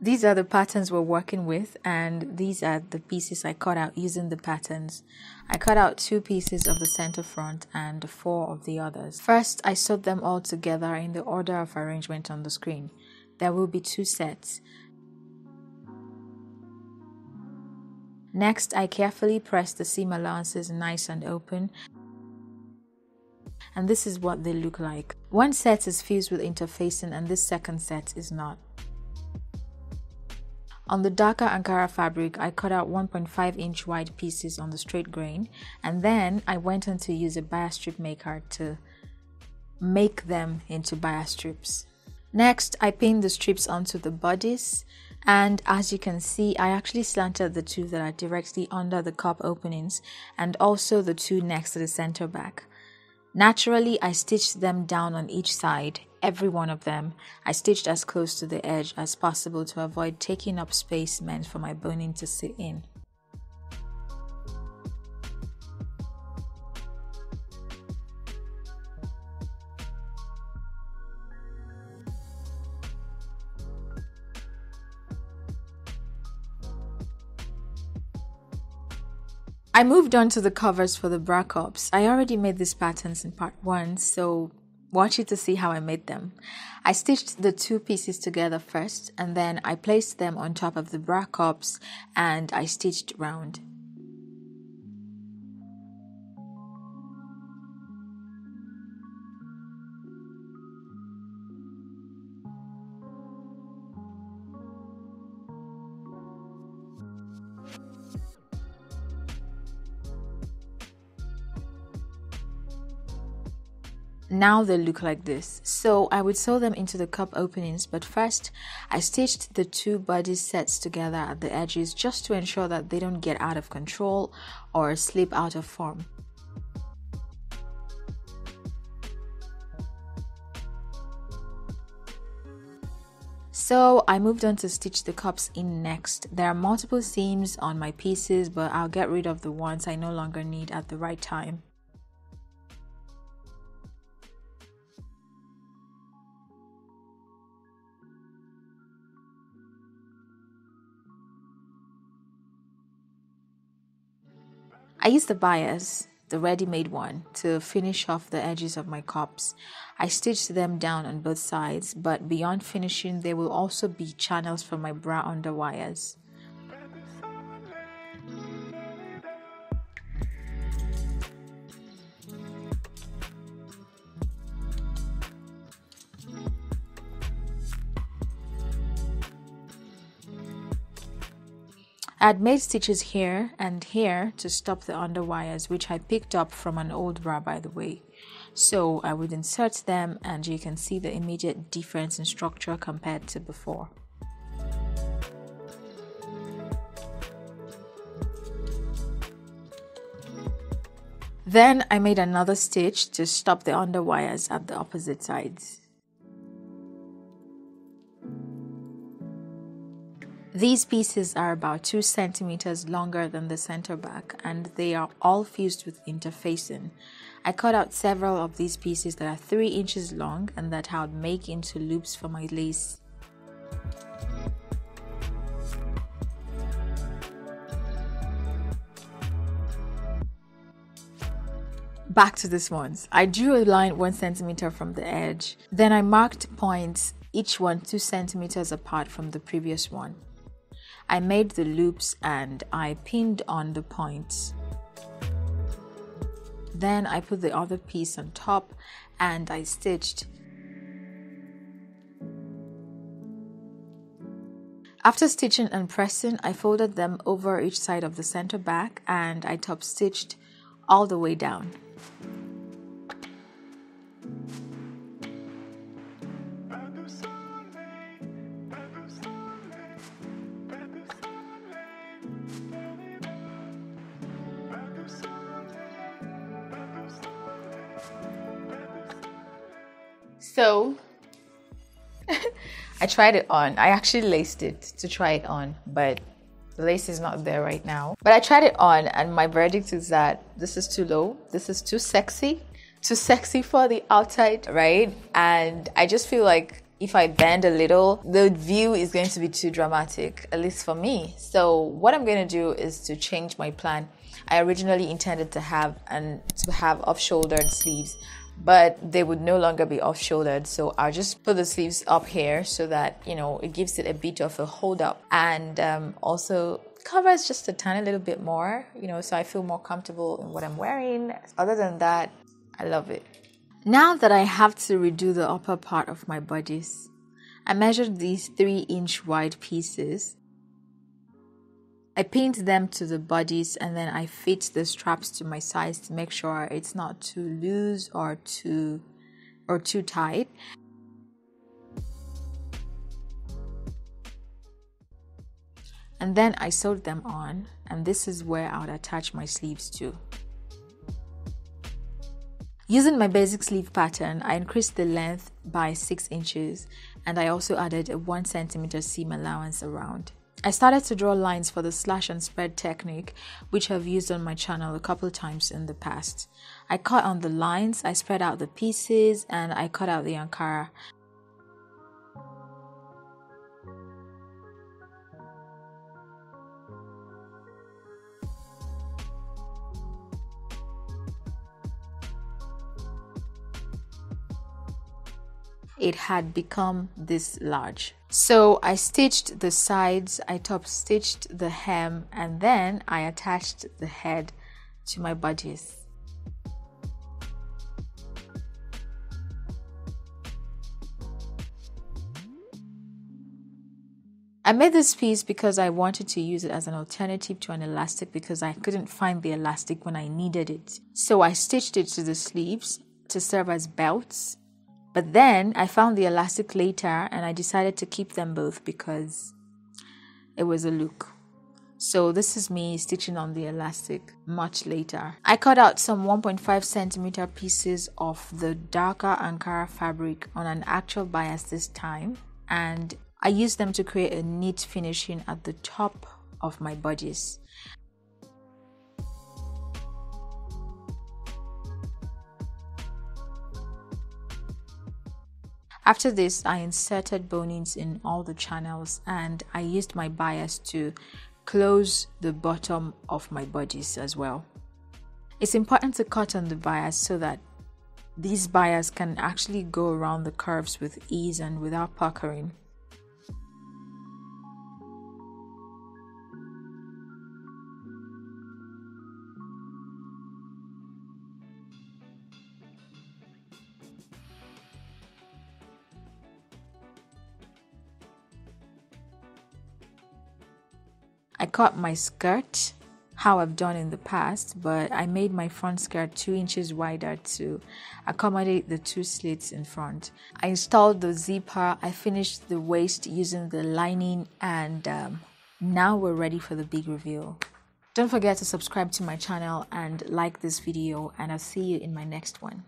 these are the patterns we're working with, and these are the pieces I cut out using the patterns. I cut out 2 pieces of the center front and 4 of the others. First, I sewed them all together in the order of arrangement on the screen. There will be 2 sets. Next, I carefully pressed the seam allowances nice and open, and this is what they look like. One set is fused with interfacing and this second set is not. On the darker Ankara fabric, I cut out 1.5-inch wide pieces on the straight grain, and then I went on to use a bias strip maker to make them into bias strips. Next, I pinned the strips onto the bodice, and as you can see, I actually slanted the 2 that are directly under the cup openings and also the 2 next to the center back. Naturally, I stitched them down on each side. Every one of them, I stitched as close to the edge as possible to avoid taking up space meant for my boning to sit in. I moved on to the covers for the bra cups. I already made these patterns in part 1, so watch it to see how I made them. I stitched the 2 pieces together first, and then I placed them on top of the bra cups and I stitched round. Now they look like this, so I would sew them into the cup openings, but first I stitched the 2 body sets together at the edges just to ensure that they don't get out of control or slip out of form. So I moved on to stitch the cups in next. There are multiple seams on my pieces, but I'll get rid of the ones I no longer need at the right time. I used the bias, the ready-made one, to finish off the edges of my cups. I stitched them down on both sides, but beyond finishing, there will also be channels for my bra underwires. I'd made stitches here and here to stop the underwires, which I picked up from an old bra, by the way. So I would insert them and you can see the immediate difference in structure compared to before. Then I made another stitch to stop the underwires at the opposite sides. These pieces are about 2 centimeters longer than the center back, and they are all fused with interfacing. I cut out several of these pieces that are 3 inches long and that I would make into loops for my lace. Back to this one. I drew a line 1 centimeter from the edge. Then I marked points, each one 2 centimeters apart from the previous one. I made the loops and I pinned on the points. Then I put the other piece on top and I stitched. After stitching and pressing, I folded them over each side of the center back and I top stitched all the way down. So I tried it on. I actually laced it to try it on, but the lace is not there right now. But I tried it on and my verdict is that this is too low, this is too sexy for the outside, right? And I just feel like if I bend a little, the view is going to be too dramatic, at least for me. So what I'm going to do is to change my plan. I originally intended to have off-shouldered sleeves, but they would no longer be off-shouldered, so I'll just put the sleeves up here so that, you know, it gives it a bit of a hold up, and also covers just a tiny little bit more, you know, so I feel more comfortable in what I'm wearing. Other than that, I love it. Now that I have to redo the upper part of my bodice, I measured these 3-inch wide pieces. I pinned them to the bodice, and then I fit the straps to my size to make sure it's not too loose or too tight. And then I sewed them on, and this is where I would attach my sleeves to. Using my basic sleeve pattern, I increased the length by 6 inches, and I also added a 1 cm seam allowance around. I started to draw lines for the slash and spread technique, which I've used on my channel a couple times in the past. I cut on the lines, I spread out the pieces, and I cut out the Ankara. It had become this large. So I stitched the sides, I top stitched the hem, and then I attached the head to my bodice. I made this piece because I wanted to use it as an alternative to an elastic, because I couldn't find the elastic when I needed it. So I stitched it to the sleeves to serve as belts. But then I found the elastic later, and I decided to keep them both because it was a look. So this is me stitching on the elastic much later. I cut out some 1.5 cm pieces of the darker Ankara fabric on an actual bias this time, and I used them to create a neat finishing at the top of my bodice. After this, I inserted bonings in all the channels, and I used my bias to close the bottom of my bodice as well. It's important to cut on the bias so that these bias can actually go around the curves with ease and without puckering. I cut my skirt how I've done in the past, but I made my front skirt 2 inches wider to accommodate the 2 slits in front. I installed the zipper, I finished the waist using the lining, and now we're ready for the big reveal. Don't forget to subscribe to my channel and like this video, and I'll see you in my next one.